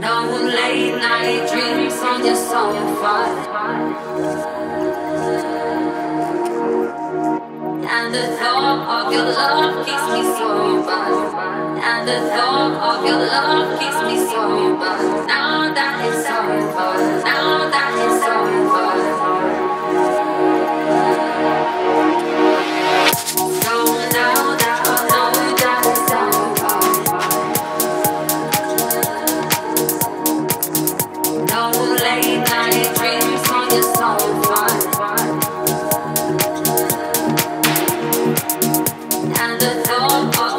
No late night dreams on your sofa, and the thought of your love keeps me so bad, and the thought of your love keeps me so bad. Now that it's over, now that it's over. And the thought